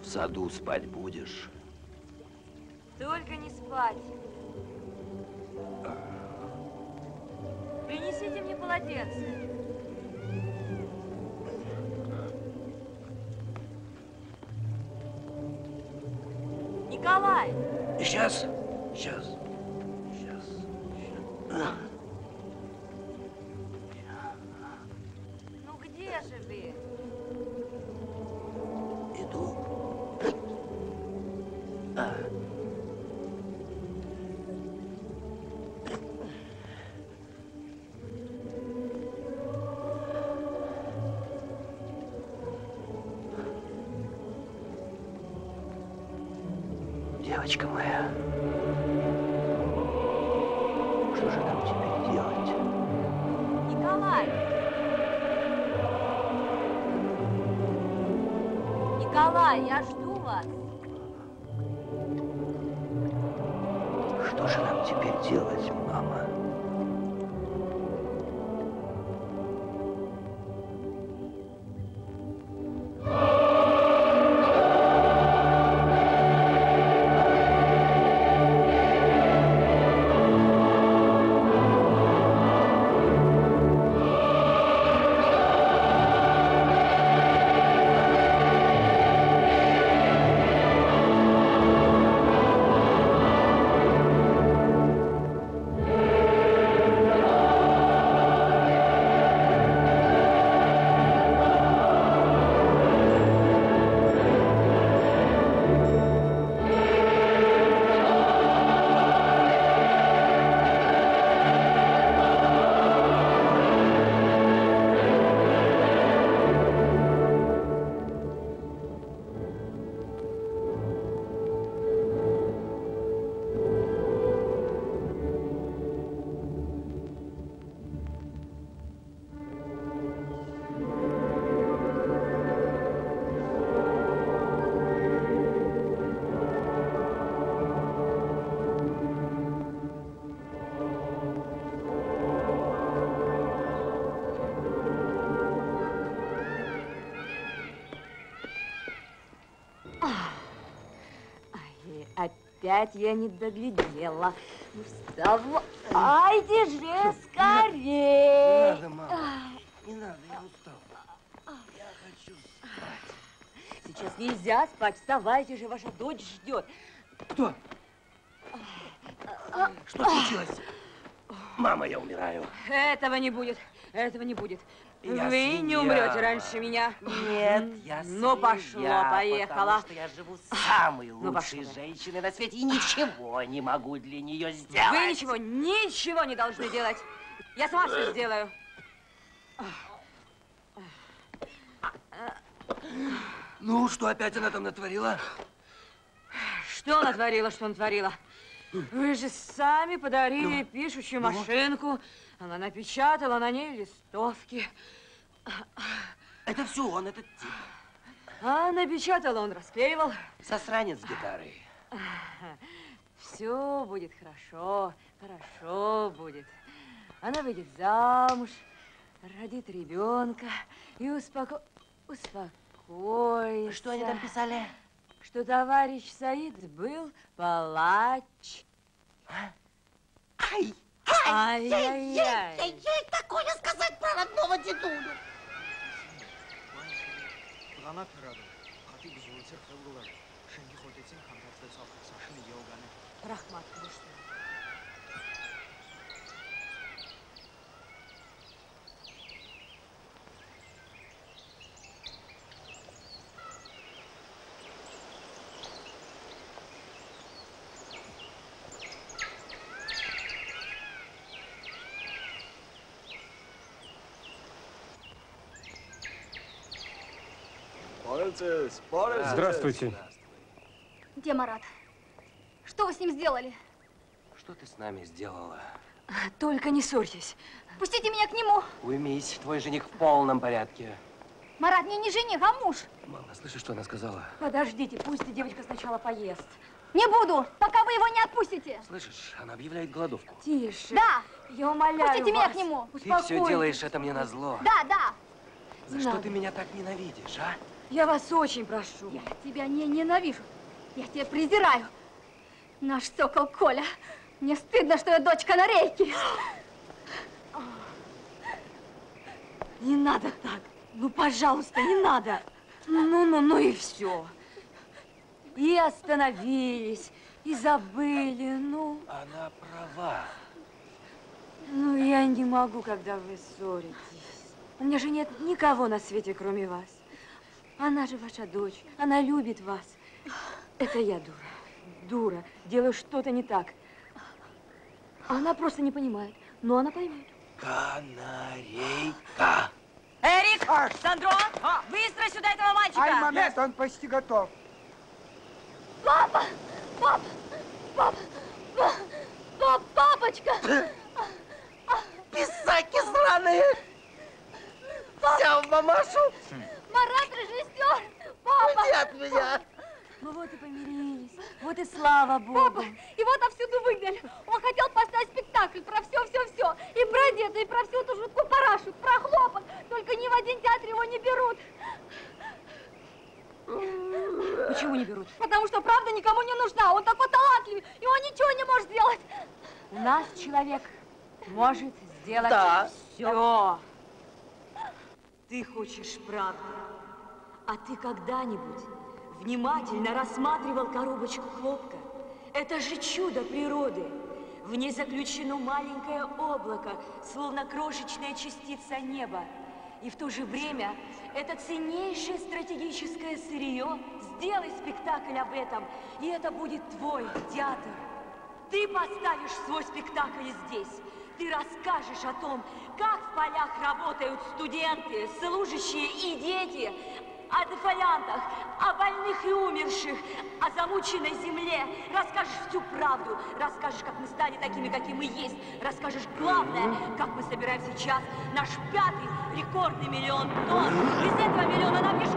В саду спать будешь? Только не спать. Принесите мне полотенце. Николай! Сейчас, сейчас, сейчас, сейчас. Ну где же вы? Девочка моя, что же нам теперь делать? Николай! Николай, я жду вас. Что же нам теперь делать, мама? Yeah. опять я не доглядела. Ну, вставайте же скорее. Не надо, мама. Не надо, я устала. Я хочу спать. Сейчас нельзя спать. Вставайте же, ваша дочь ждет. Кто? Что случилось? Мама, я умираю. Этого не будет. Этого не будет. Я Вы свинья. Не умрете раньше меня. Нет, я свинья. Ну, пошло, поехала. Потому что я живу с самой лучшей ну, женщиной на свете и ничего не могу для нее сделать. Вы ничего, ничего не должны делать. Я сама все сделаю. Ну, что опять она там натворила? Что натворила, что натворила? Вы же сами подарили ну, пишущую ну, машинку. Она напечатала на ней листовки. Это все он, этот тип. А напечатал он, расклеивал. Сосранец с гитарой. Все будет хорошо, хорошо будет. Она выйдет замуж, родит ребенка и успоко... успокоится. Что они там писали? Что товарищ Саид был палач. Ай! Ай! Ай-яй-яй! Такое сказать про родного дедуля! Рахмат, ну что? Здравствуйте. Где Марат? Что вы с ним сделали? Что ты с нами сделала? Только не ссорьтесь. Пустите меня к нему. Уймись, твой жених в полном порядке. Марат, мне не жених, а муж. Мама, слышишь, что она сказала? Подождите, пусть девочка сначала поест. Не буду, пока вы его не отпустите. Слышишь, она объявляет голодовку. Тише. Да. Я умоляю Пустите вас. меня к нему. Успокойтесь. Ты все делаешь это мне назло. Да, да. За что ты меня так ненавидишь, а? Я вас очень прошу. Я тебя не ненавижу. Я тебя презираю. Наш сокол Коля. Мне стыдно, что я дочь канарейки. Не надо так. Ну, пожалуйста, не надо. Ну-ну-ну и все. И остановились, и забыли, ну. Она права. Ну, я не могу, когда вы ссоритесь. У меня же нет никого на свете, кроме вас. Она же ваша дочь, она любит вас. Это я дура, дура, делаю что-то не так. Она просто не понимает, но она поймет. Канарейка! Эрик, Сандро, быстро сюда этого мальчика! Ай, момент, он почти готов. Папа, папа, папа, папа, папочка! Писаки сраные! Взял мамашу! Марат, режиссер! Папа! Иди от меня! Ну вот и помирились, вот и слава Богу! Папа, его отовсюду выгнали! Он хотел поставить спектакль про все-все-все! И про деда, и про всю эту жутку парашу, про хлопок! Только ни в один театр его не берут! Почему не берут? Потому что правда никому не нужна! Он такой талантливый, и он ничего не может сделать! У нас человек может сделать да. все! Ты хочешь правды, а ты когда-нибудь внимательно рассматривал коробочку хлопка? Это же чудо природы. В ней заключено маленькое облако, словно крошечная частица неба. И в то же время это ценнейшее стратегическое сырье. Сделай спектакль об этом, и это будет твой театр. Ты поставишь свой спектакль здесь. Ты расскажешь о том, как в полях работают студенты, служащие и дети, о дефолянтах, о больных и умерших, о замученной земле. Расскажешь всю правду, расскажешь, как мы стали такими, какими мы есть. Расскажешь главное, как мы собираем сейчас наш пятый рекордный миллион тонн. Из этого миллиона нам лишь...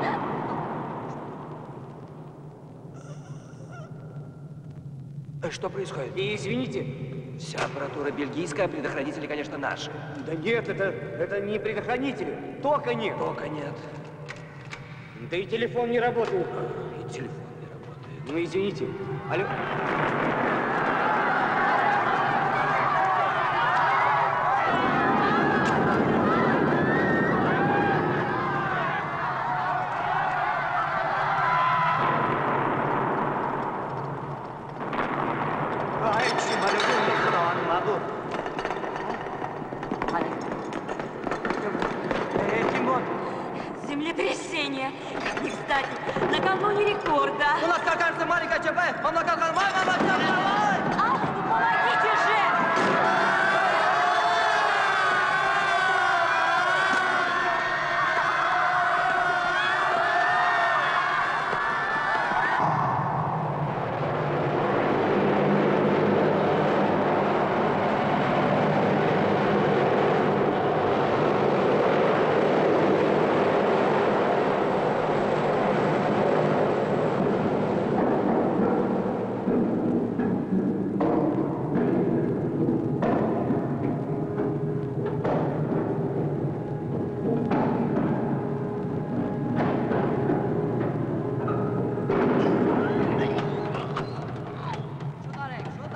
Что происходит? Извините. Вся аппаратура бельгийская, предохранители, конечно, наши. Да нет, это, это не предохранители. Тока нет. Тока нет. Да и телефон не работает. А, и телефон не работает. Ну, извините. Алло.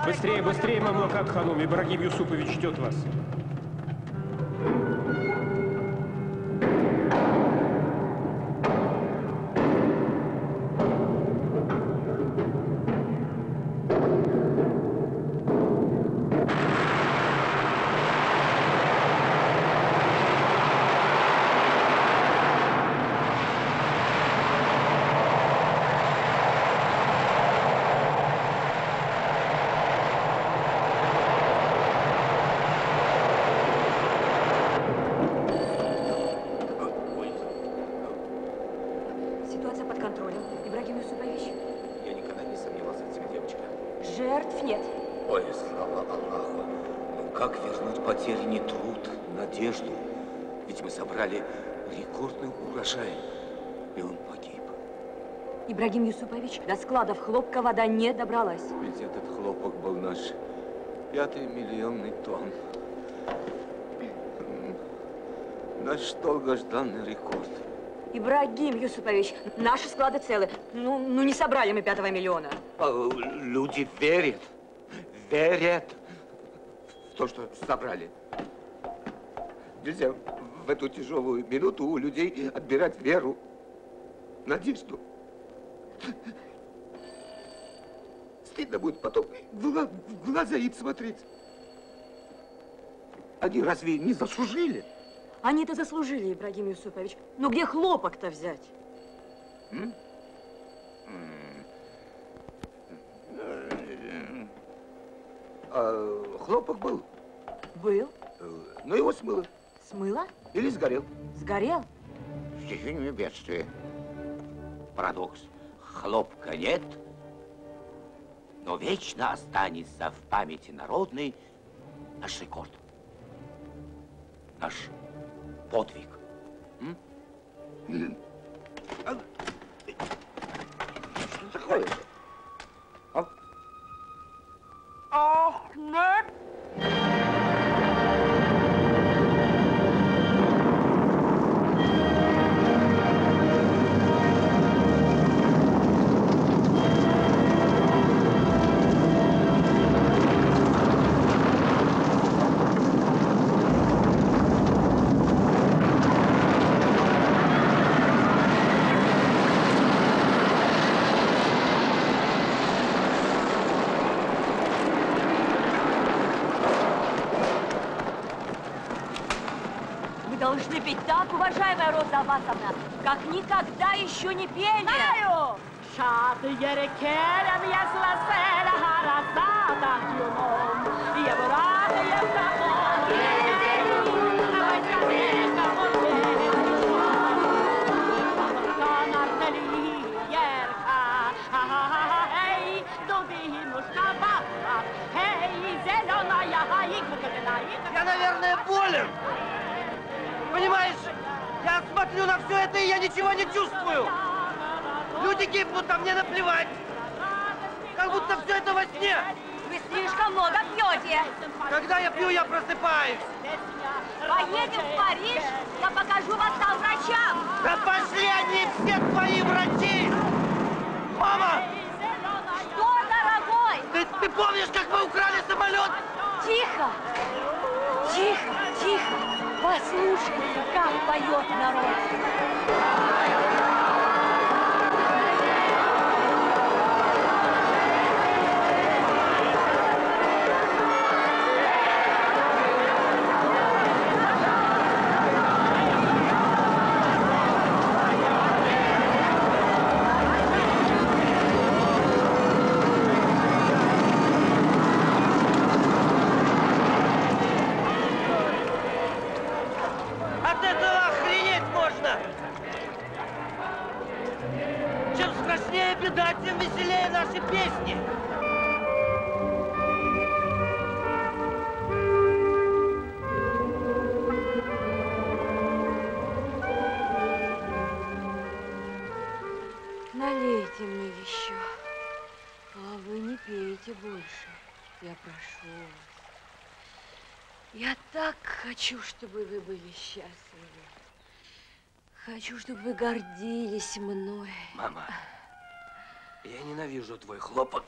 Быстрее, быстрее, Мамлакат ханум, Ибрагим Юсупович ждет вас. Ибрагим Юсупович, до складов хлопка вода не добралась. Ведь этот хлопок был наш пятый миллионный тонн. Наш долгожданный рекорд. Ибрагим Юсупович, наши склады целы. Ну, ну не собрали мы пятого миллиона. Люди верят, верят в то, что собрали. Нельзя в эту тяжелую минуту у людей отбирать веру, надежду. Стыдно будет потом в глаза им смотреть. Они разве не заслужили? Они-то заслужили, Ибрагим Юсупович. Но где хлопок-то взять? М? А, хлопок был? Был. Но его смыло. Смыло? Или сгорел. Сгорел? Стихийное бедствие. Парадокс. Хлопка нет, но вечно останется в памяти народной наш рекорд, наш подвиг. М? Что такое? А? Ахмед! Уважаемая Роза Аббасовна, как никогда еще не пели. Знаю! Я, наверное, болен. Понимаешь? Я смотрю на все это, и я ничего не чувствую. Люди гибнут, а мне наплевать. Как будто все это во сне. Вы слишком много пьете. Когда я пью, я просыпаюсь. Поедем в Париж, я покажу вас там врачам. Да пошли они все твои врачи. Мама, Ты, ты помнишь, как мы украли самолет? Тихо! Тихо, тихо! Послушайте, как поет народ! Хочу, чтобы вы были счастливы. Хочу, чтобы вы гордились мной. Мама, я ненавижу твой хлопок.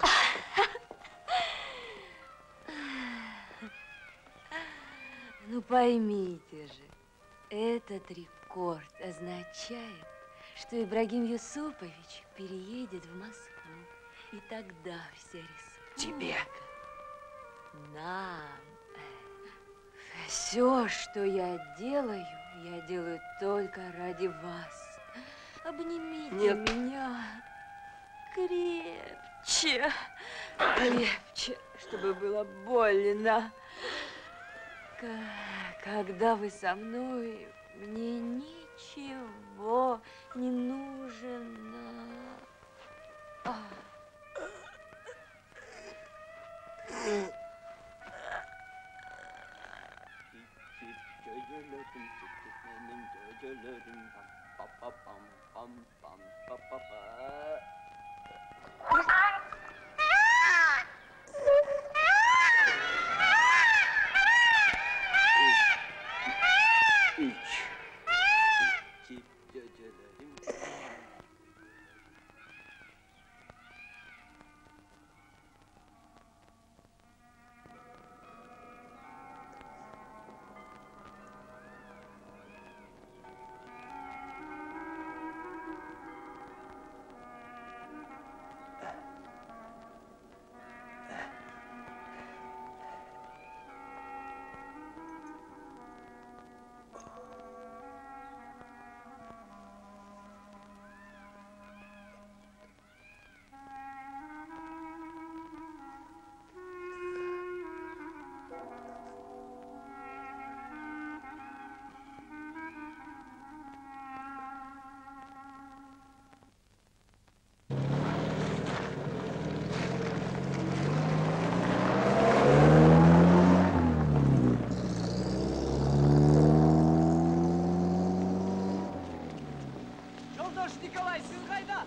Ну поймите же, этот рекорд означает, что Ибрагим Юсупович переедет в Москву. И тогда вся республика. Тебе. Нам. Все, что я делаю, я делаю только ради вас. Обнимите Нет. меня крепче, крепче, чтобы было больно. Когда вы со мной, мне ничего не нужно. Николай, сын Гайда!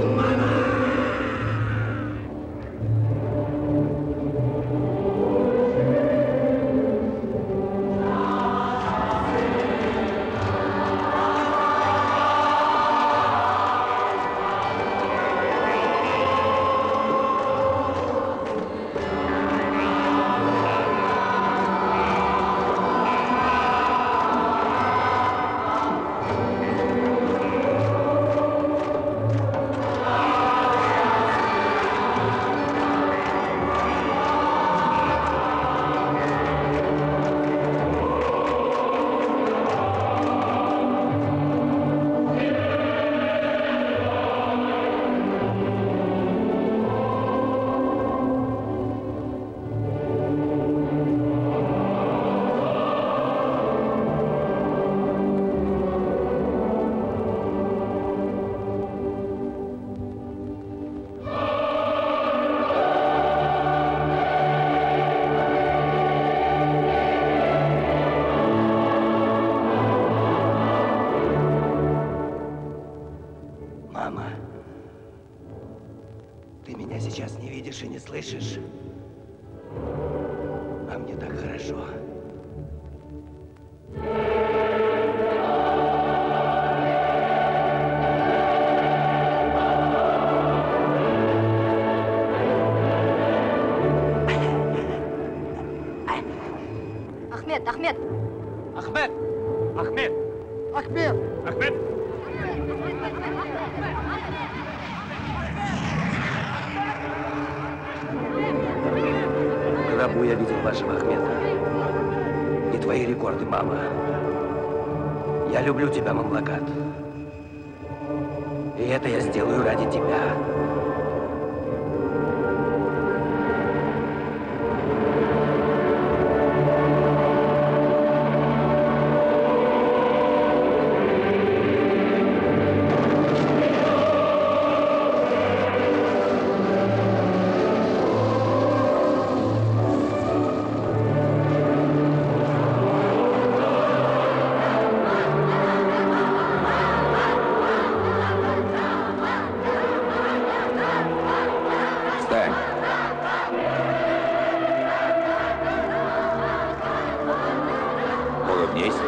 Мама! Тише, не слышишь? А мне так хорошо. Ахмед, Ахмед! Ахмед! Ахмед! Ахмед! Ахмед! В гробу я видел вашего Ахмеда. Не твои рекорды, мама. Я люблю тебя, Мамлакат. И это я сделаю ради тебя. Есть?